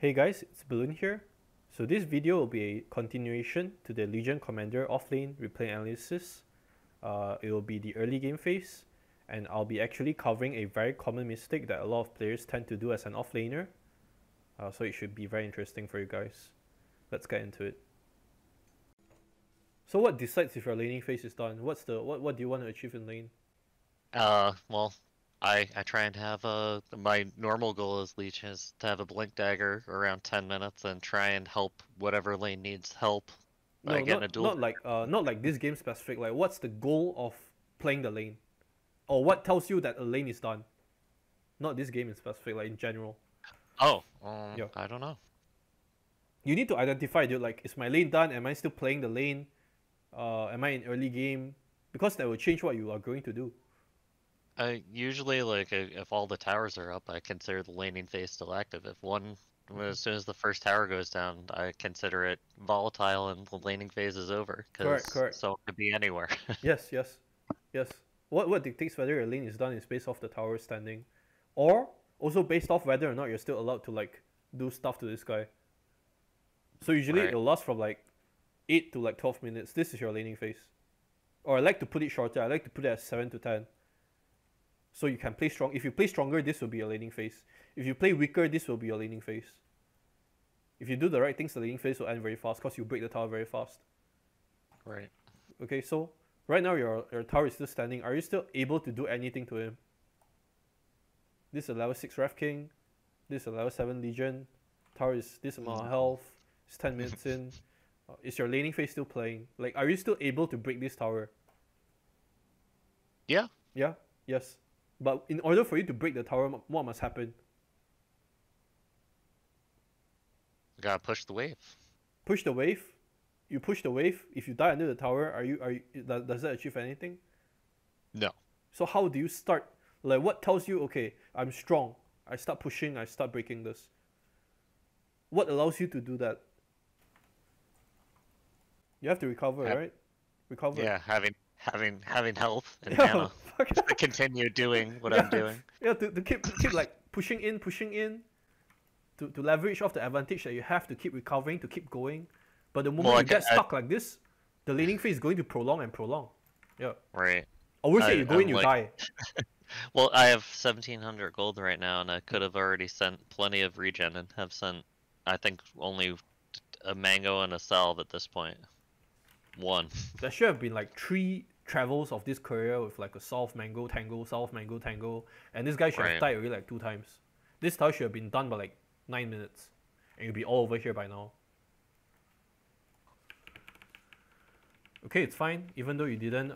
Hey guys, it's Balloon here. So this video will be a continuation to the Legion Commander offlane replay analysis. It will be the early game phase, and I'll be actually covering a very common mistake that a lot of players tend to do as an offlaner. So it should be very interesting for you guys. Let's get into it. So what decides if your laning phase is done? What do you want to achieve in lane? Well, I try and have my normal goal as Leech is to have a Blink Dagger around 10 minutes and try and help whatever lane needs help by getting a duel. Not like this game specific, like what's the goal of playing the lane? Or what tells you that a lane is done? Not this game in specific, like in general. Oh, yeah. I don't know. You need to identify, dude, like is my lane done? Am I still playing the lane? Am I in early game? Because that will change what you are going to do. Usually, like, if all the towers are up, I consider the laning phase still active. If one, as soon as the first tower goes down, I consider it volatile and the laning phase is over. Correct. So it could be anywhere. Yes. What dictates whether your lane is done is based off the tower standing, or also based off whether or not you're still allowed to, like, do stuff to this guy. So usually it'll last from, like, 8 to, like, 12 minutes. This is your laning phase. Or I like to put it shorter. I like to put it at 7 to 10. So you can play strong. If you play stronger, this will be your laning phase. If you play weaker, this will be your laning phase. If you do the right things, the laning phase will end very fast because you break the tower very fast. Right. Okay, so right now your tower is still standing. Are you still able to do anything to him? This is a level 6 Rath King. This is a level 7 Legion. Tower is this amount of health. It's 10 minutes in. Is your laning phase still playing? Like, are you still able to break this tower? Yeah. Yeah? Yes. But in order for you to break the tower, what must happen? You gotta push the wave. Push the wave? You push the wave. If you die under the tower, does that achieve anything? No. So how do you start? Like, what tells you, okay, I'm strong. I start pushing, I start breaking this. What allows you to do that? You have to recover, right? Recover. Yeah, having health and mana. To continue doing what I'm doing. Yeah, to keep like pushing in, to leverage off the advantage that you have, to keep recovering, to keep going. But the moment you get stuck like this, the laning phase is going to prolong and prolong. Yeah. Right. Or we say you go in, you die. Well, I have 1,700 gold right now, and I could have already sent plenty of regen and have sent, I think, only a mango and a salve at this point. One. There should have been like 3 travels of this courier with like a salve, mango, tango, and this guy should have died already like 2 times. This tower should have been done by like 9 minutes, and you'll be all over here by now. Okay, it's fine. Even though you didn't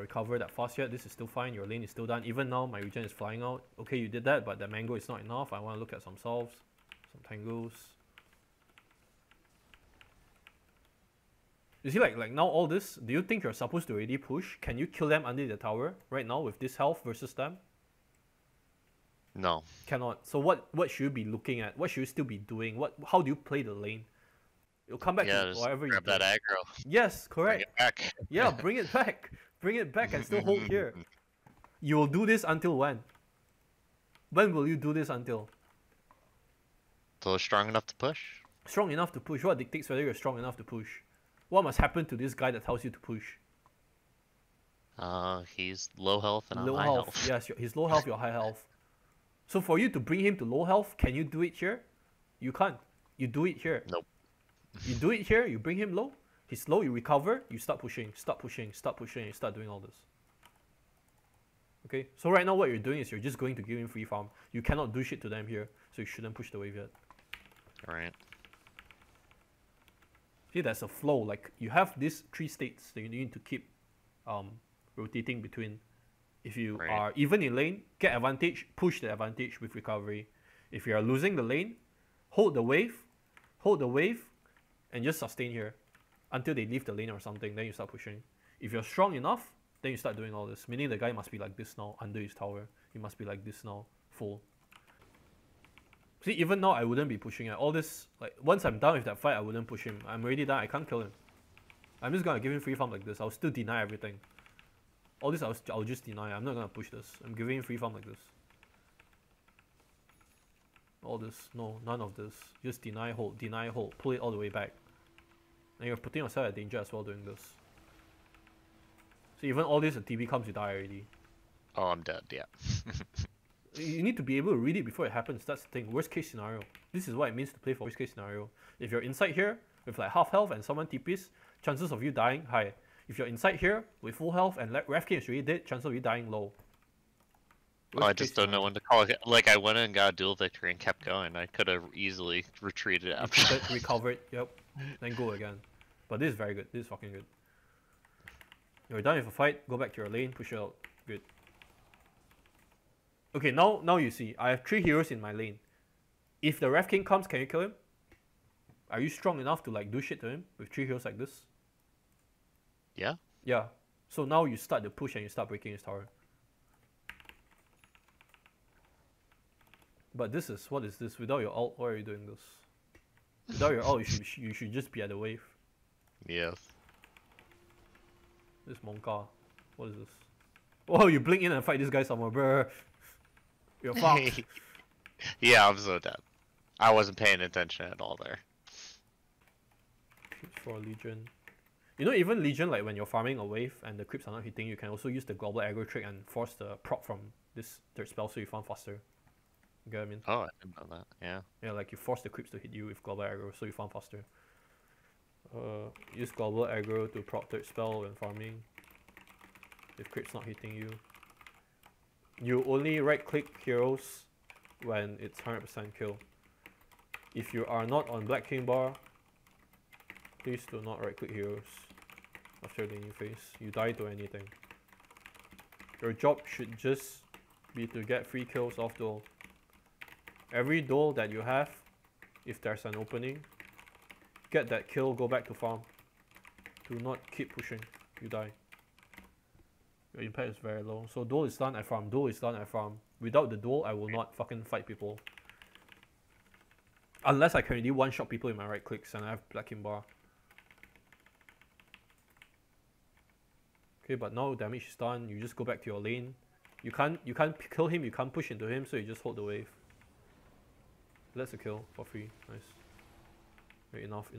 recover that fast yet, this is still fine. Your lane is still done. Even now, my regen is flying out. Okay, you did that, but the mango is not enough. I want to look at some salves, some tangos. You see, like now all this, do you think you're supposed to already push? Can you kill them under the tower right now with this health versus them? No. Cannot. So what should you be looking at? What should you still be doing? How do you play the lane? You'll come back to whatever you do. Grab that aggro. Yes, correct. Bring it back. Yeah, bring it back. Bring it back and still hold here. You will do this until when? When will you do this until? Until strong enough to push. Strong enough to push. What dictates whether you're strong enough to push? What must happen to this guy that tells you to push? He's low health and high health. Yes, he's low health, you're high health. So for you to bring him to low health, can you do it here? You can't. You do it here. Nope. You do it here, you bring him low. He's low, you recover, you start pushing, you start doing all this. Okay, so right now what you're doing is you're just going to give him free farm. You cannot do shit to them here, so you shouldn't push the wave yet. Alright. See, there's a flow, like you have these 3 states that you need to keep rotating between. If you are even in lane, get advantage, push the advantage with recovery. If you are losing the lane, hold the wave, and just sustain here until they leave the lane or something, then you start pushing. If you're strong enough, then you start doing all this, meaning the guy must be like this now, under his tower. He must be like this now, full. See, even now, I wouldn't be pushing at all this. Like, once I'm done with that fight, I wouldn't push him. I'm already done. I can't kill him. I'm just going to give him free farm like this. I'll still deny everything. All this, I'll just deny. I'm not going to push this. I'm giving him free farm like this. all this. No, none of this. Just deny hold, pull it all the way back. And you're putting yourself at danger as well doing this. So even all this, the TB comes, you die already. Oh, I'm dead, yeah. You need to be able to read it before it happens. That's the thing. Worst case scenario. This is what it means to play for worst case scenario. If you're inside here with like half health and someone TPs, chances of you dying high. If you're inside here with full health and Rath King is really dead, chances of you dying low. Oh, I just don't know when to call it. Like, I went and got a dual victory and kept going. I could have easily retreated after that. Recovered, yep. Then go again. But this is very good. This is fucking good. You're done with a fight, go back to your lane, push it out. Good. Okay, now you see. I have 3 heroes in my lane. If the Rath King comes, can you kill him? Are you strong enough to like do shit to him with 3 heroes like this? Yeah. Yeah. So now you start the push and you start breaking his tower. But this is, what is this? Without your ult, why are you doing this? Without your ult, you should just be at the wave. Yes. This Monka. What is this? Oh, you blink in and fight this guy somewhere, bruh. You're fucked. Yeah, I'm so dead. I wasn't paying attention at all there. Creeps for Legion. You know, even Legion, like when you're farming a wave and the creeps are not hitting, you can also use the Global Aggro trick and force the proc from this third spell so you farm faster. You get what I mean? Oh, I didn't know that, yeah. Yeah, like you force the creeps to hit you with Global Aggro so you farm faster. Use Global Aggro to proc third spell when farming. If creeps not hitting you. You only right click heroes when it's 100% kill. If you are not on Black King Bar, please do not right click heroes after the new phase. You die to anything. Your job should just be to get free kills off duel. Every duel that you have, if there's an opening, get that kill, go back to farm. Do not keep pushing, you die. Your impact is very low. So duel is done, I farm. Duel is done, I farm. Without the duel, I will not fucking fight people. Unless I can really one-shot people in my right clicks and I have Black King Bar. Okay, but now damage is done. You just go back to your lane. You can't kill him, you can't push into him, so you just hold the wave. That's a kill for free. Nice. Wait, enough.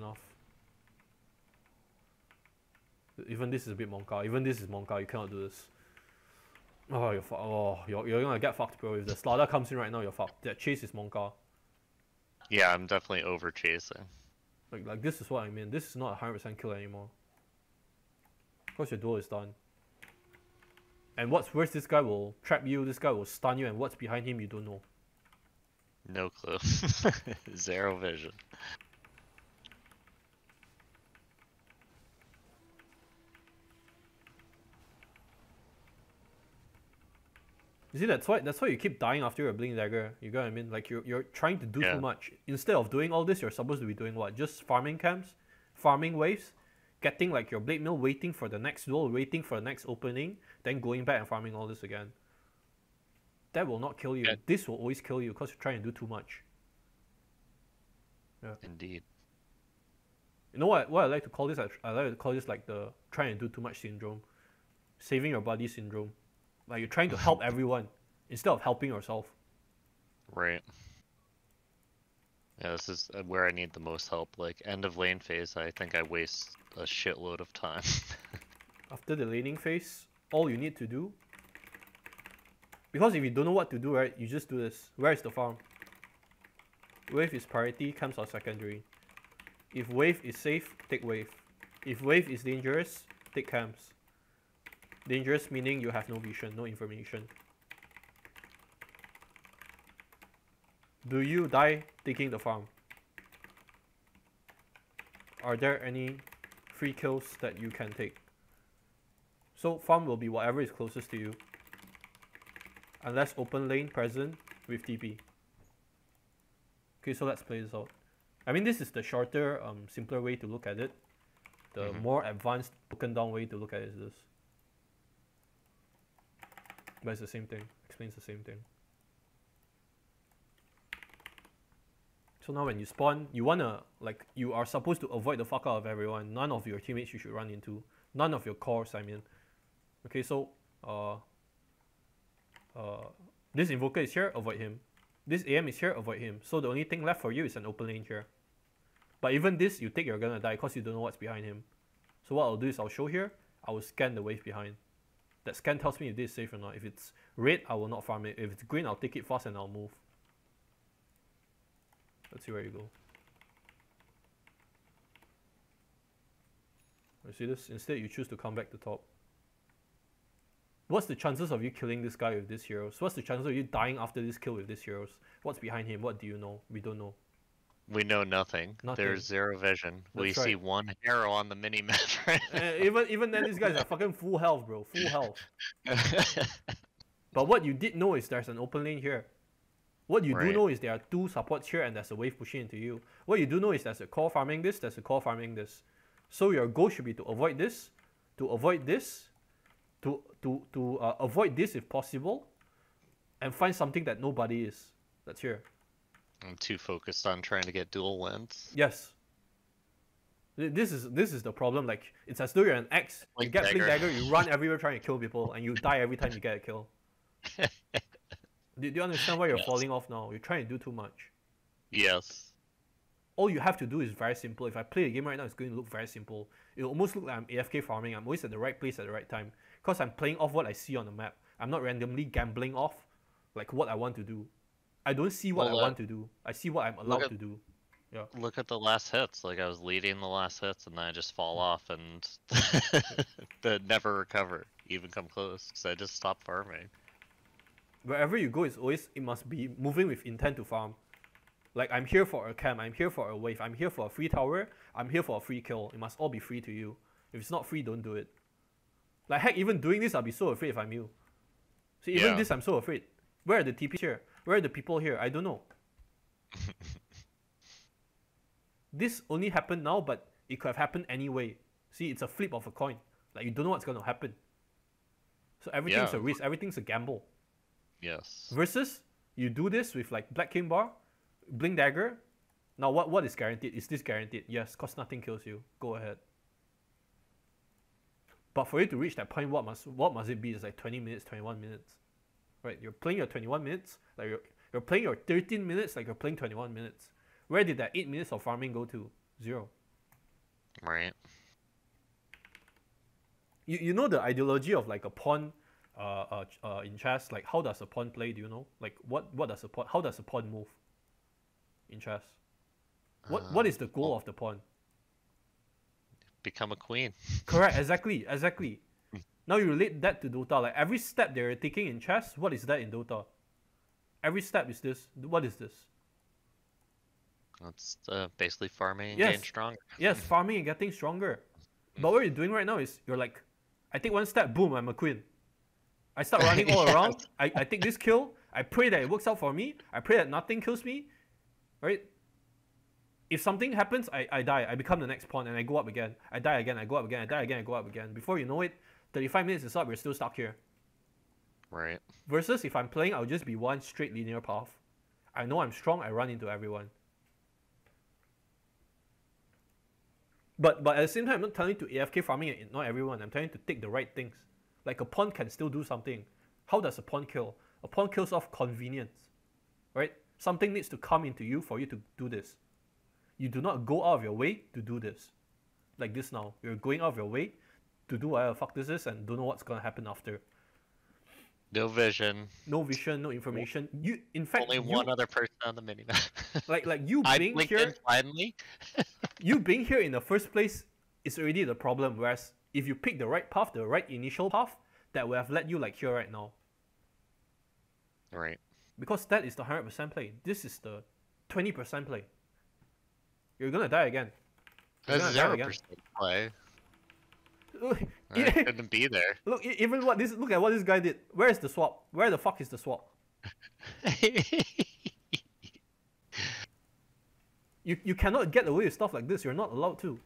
Even this is a bit Monka. Even this is Monka. You cannot do this. Oh, you're gonna get fucked, bro. If the Slaughter comes in right now, you're fucked. That chase is Monka. Yeah, I'm definitely over chasing. Like this is what I mean. This is not a 100% kill anymore. Of course, your duel is done. And what's worse, this guy will trap you. This guy will stun you. And what's behind him, you don't know. No clue. Zero vision. You see, that's why you keep dying after your Blink Dagger. You get what I mean? Like, you're trying to do too much. Instead of doing all this, you're supposed to be doing what? Just farming camps, farming waves, getting like your Blade Mail, waiting for the next duel, waiting for the next opening, then going back and farming all this again. That will not kill you. Yeah. This will always kill you because you're trying to do too much. Yeah. Indeed. You know what I like to call this? I like to call this like the try and do too much syndrome. Saving your body syndrome. Like, you're trying to help everyone instead of helping yourself. Right. Yeah, this is where I need the most help. Like, end of lane phase, I think I waste a shitload of time. After the laning phase, all you need to do... Because if you don't know what to do, right, you just do this. Where is the farm? Wave is priority, camps are secondary. If wave is safe, take wave. If wave is dangerous, take camps. Dangerous meaning you have no vision, no information. Do you die taking the farm? Are there any free kills that you can take? So farm will be whatever is closest to you. Unless open lane present with TP. Okay, so let's play this out. I mean, this is the shorter, simpler way to look at it. The more advanced, broken down way to look at it is this. But it's the same thing. Explains the same thing. So now when you spawn, you wanna, like, you are supposed to avoid the fuck out of everyone. None of your teammates you should run into. None of your cores, I mean. Okay, so this Invoker is here, avoid him. This AM is here, avoid him. So the only thing left for you is an open lane here. But even this, you think you're gonna die because you don't know what's behind him. So what I'll do is I'll show here, I will scan the wave behind. That scan tells me if this is safe or not. If it's red, I will not farm it. If it's green, I'll take it fast and I'll move. Let's see where you go. You see this? Instead, you choose to come back to top. What's the chances of you killing this guy with these heroes? What's the chances of you dying after this kill with these heroes? What's behind him? What do you know? We don't know. We know nothing. There's zero vision. That's we see one arrow on the mini-map right now. Even then, these guys are fucking full health, bro. Full health. But what you did know is there's an open lane here. What you do know is there are two supports here and there's a wave pushing into you. What you do know is there's a core farming this, there's a core farming this. So your goal should be to avoid this, to avoid this, to avoid this if possible, and find something that nobody is. That's here. I'm too focused on trying to get dual wins. Yes. This is the problem. Like, it's as though you're an X. You get Blink Dagger, you run everywhere trying to kill people, and you die every time you get a kill. Do you understand why you're falling off now? You're trying to do too much. Yes. All you have to do is very simple. If I play the game right now, it's going to look very simple. It'll almost look like I'm AFK farming. I'm always at the right place at the right time. Because I'm playing off what I see on the map. I'm not randomly gambling off like what I want to do. I don't see what I want to do. I see what I'm allowed to do. Yeah. Look at the last hits. Like, I was leading the last hits and then I just fall off and never recover, even come close. Because I just stopped farming. Wherever you go, it must be moving with intent to farm. Like, I'm here for a camp, I'm here for a wave, I'm here for a free tower, I'm here for a free kill. It must all be free to you. If it's not free, don't do it. Like, heck, even doing this, I'll be so afraid if I'm you. See, even this, I'm so afraid. Where are the TPs here? Where are the people here? I don't know. This only happened now, but it could have happened anyway. See, it's a flip of a coin. Like, you don't know what's going to happen. So everything's a risk, everything's a gamble. Yes. Versus, you do this with, like, Black King Bar, Blink Dagger. Now what is guaranteed? Is this guaranteed? Yes, cause nothing kills you. Go ahead. But for you to reach that point, what must it be? It's like 20 minutes, 21 minutes. Right? You're playing your 21 minutes, like you're playing your 13 minutes like you're playing 21 minutes. Where did that 8 minutes of farming go to? Zero. Right. You know the ideology of like a pawn in chess, like how does a pawn play, do you know? Like what does a pawn, how does a pawn move? In chess, what is the goal of the pawn? Become a queen. Correct, exactly. Now you relate that to Dota. Like every step they're taking in chess, what is that in Dota? Every step is this. What is this? That's basically farming and getting stronger. Yes, farming and getting stronger. But what you're doing right now is you're like, I take one step, boom, I'm a queen. I start running all around. I take this kill. I pray that it works out for me. I pray that nothing kills me. Right? If something happens, I die. I become the next pawn and I go up again. I die again, I go up again, I die again, I go up again. Before you know it, 35 minutes is up, we're still stuck here. Right. Versus if I'm playing, I'll just be one straight linear path. I know I'm strong, I run into everyone. But at the same time, I'm not telling you to AFK farming and not everyone. I'm telling you to take the right things. Like a pawn can still do something. How does a pawn kill? A pawn kills off convenience. Right? Something needs to come into you for you to do this. You do not go out of your way to do this. Like this now. You're going out of your way to do whatever the fuck this is and don't know what's going to happen after. No vision. No vision, no information. You, in fact, only one other person on the minimap. like you being here... finally. You being here in the first place is already the problem. Whereas if you pick the right path, the right initial path, that would have led you like here right now. Right. Because that is the 100% play. This is the 20% play. You're gonna die again. That's 0% play. I couldn't be there. Look, even what this. Look at what this guy did. Where is the swap? Where the fuck is the swap? You cannot get away with stuff like this. You're not allowed to.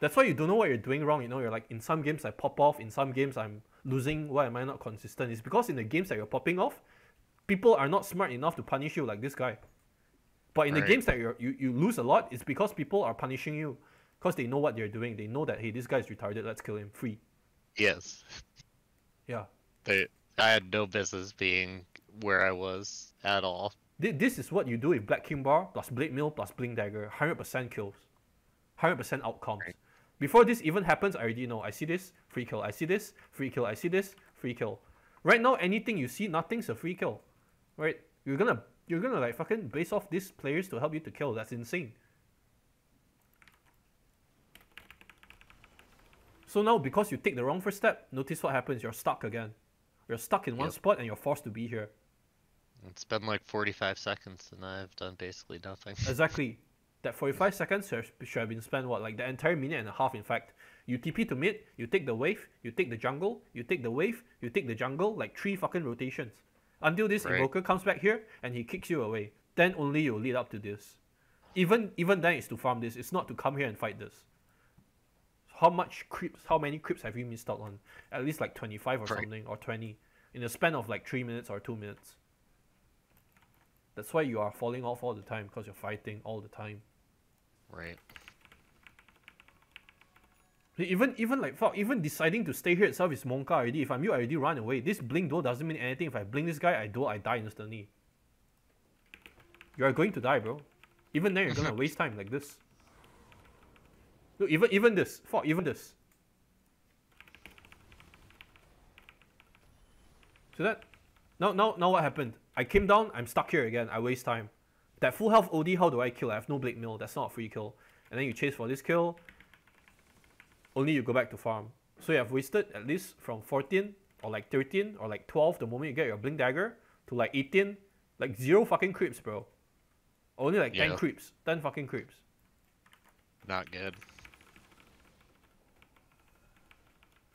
That's why you don't know what you're doing wrong. You know, you're like, in some games I pop off. In some games I'm losing. Why am I not consistent? It's because in the games that you're popping off, people are not smart enough to punish you like this guy. But in the games that you lose a lot, it's because people are punishing you. Because they know what they're doing. They know that, hey, this guy's retarded. Let's kill him. Free. Yes. Yeah. I had no business being where I was at all. This is what you do with Black King Bar plus Blade Mail plus Blink Dagger. 100% kills. 100% outcomes. Right. Before this even happens, I already know. I see this, free kill. I see this, free kill. I see this, free kill. Right now, anything you see, nothing's a free kill. Right? You're gonna like fucking base off these players to help you to kill. That's insane. So now, because you take the wrong first step, notice what happens. You're stuck again. You're stuck in one spot and you're forced to be here. It's been like 45 seconds and I've done basically nothing. Exactly. That 45 seconds should have been spent, what, like the entire minute and a half, in fact. You TP to mid, you take the wave, you take the jungle, you take the wave, you take the jungle, like 3 fucking rotations. Until this invoker comes back here and he kicks you away. Then only you'll lead up to this. Even then, it's to farm this. It's not to come here and fight this. How many creeps have you missed out on? At least like 25 or something, or 20. In a span of like 3 minutes or 2 minutes. That's why you are falling off all the time, because you're fighting all the time. Right. Even like fuck, even deciding to stay here itself is Monka already. If I'm you, I already run away. This blink though doesn't mean anything. If I blink this guy, I die instantly. You are going to die, bro. Even then, you're gonna waste time like this. Look, even this. Fuck, even this. See that? Now what happened? I came down, I'm stuck here again, I waste time. That full health OD, how do I kill? I have no Blade Mill, that's not a free kill. And then you chase for this kill, only you go back to farm. So you have wasted at least from 14, or like 13, or like 12, the moment you get your Blink Dagger, to like 18, like 0 fucking creeps, bro. Only like 10 creeps, 10 fucking creeps. Not good.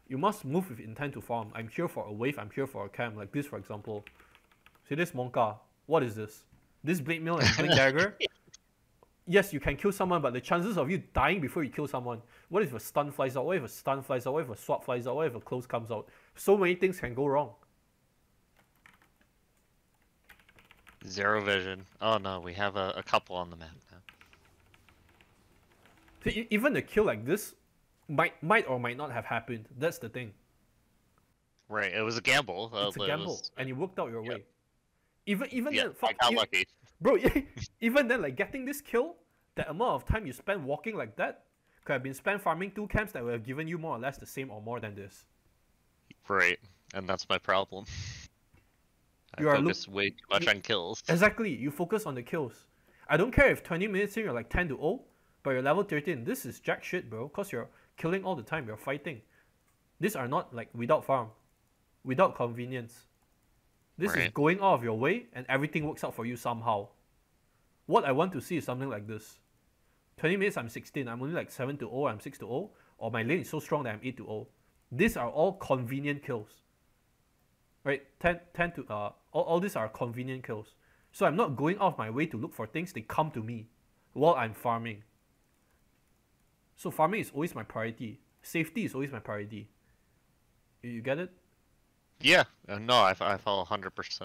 You must move with intent to farm. I'm here for a wave, I'm here for a camp, like this for example. See this Monka, what is this? This Blade Mail and Blade Dagger? Yes, you can kill someone, but the chances of you dying before you kill someone. What if a stun flies out? What if a stun flies out? What if a swap flies out? What if a close comes out? So many things can go wrong. Zero vision. Oh no, we have a couple on the map now. See, even a kill like this might or might not have happened. That's the thing. Right, it was a gamble. It's a gamble, and you worked out your way. Even then, fuck, I got lucky. Bro, even then, like getting this kill, that amount of time you spent walking like that could have been spent farming 2 camps that would have given you more or less the same or more than this. Right, and that's my problem. I focus way too much on kills. Exactly, you focus on the kills. I don't care if 20 minutes in you're like 10 to 0, but you're level 13. This is jack shit, bro, because you're killing all the time, you're fighting. These are not like without farm, without convenience. This is going out of your way and everything works out for you somehow. What I want to see is something like this. 20 minutes, I'm 16. I'm only like 7 to 0, I'm 6 to 0. Or my lane is so strong that I'm 8 to 0. These are all convenient kills. Right? 10 to all these are convenient kills. So I'm not going out of my way to look for things. They come to me while I'm farming. So farming is always my priority. Safety is always my priority. You get it? Yeah, no, I follow 100%.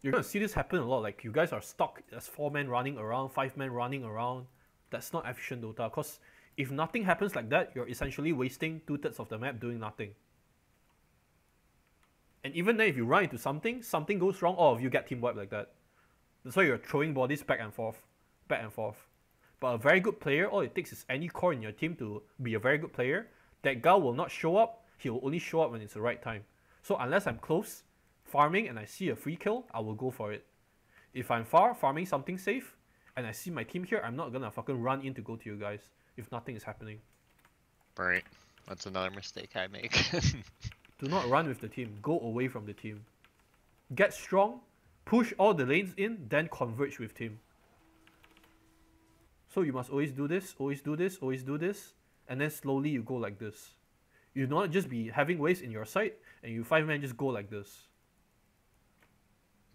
You're gonna see this happen a lot, like you guys are stuck as 4-man running around, 5-man running around. That's not efficient Dota, because if nothing happens like that, you're essentially wasting 2/3 of the map doing nothing. And even then, if you run into something goes wrong, all of you get team wiped like that. That's why you're throwing bodies back and forth, back and forth. But a very good player, all it takes is any core in your team to be a very good player. That guy will not show up. He will only show up when it's the right time. So unless I'm close, farming, and I see a free kill, I will go for it. If I'm far, farming something safe, and I see my team here, I'm not gonna fucking run in to go to you guys if nothing is happening. Right. That's another mistake I make. Do not run with the team. Go away from the team. Get strong, push all the lanes in, then converge with team. So you must always do this, always do this, always do this, and then slowly you go like this. You not just be having waves in your side, and you 5-man just go like this.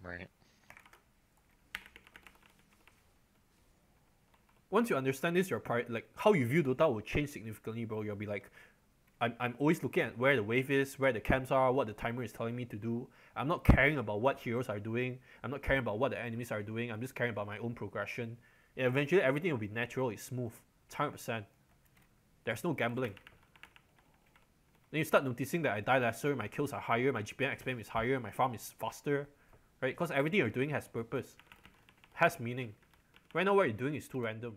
Right. Once you understand this, your like how you view Dota will change significantly, bro. You'll be like, I'm always looking at where the wave is, where the camps are, what the timer is telling me to do. I'm not caring about what heroes are doing. I'm not caring about what the enemies are doing. I'm just caring about my own progression. And eventually, everything will be natural. It's smooth. It's 100%. There's no gambling. Then you start noticing that I die lesser, my kills are higher, my GPM XPM is higher, my farm is faster, right? Because everything you're doing has purpose, has meaning. Right now what you're doing is too random.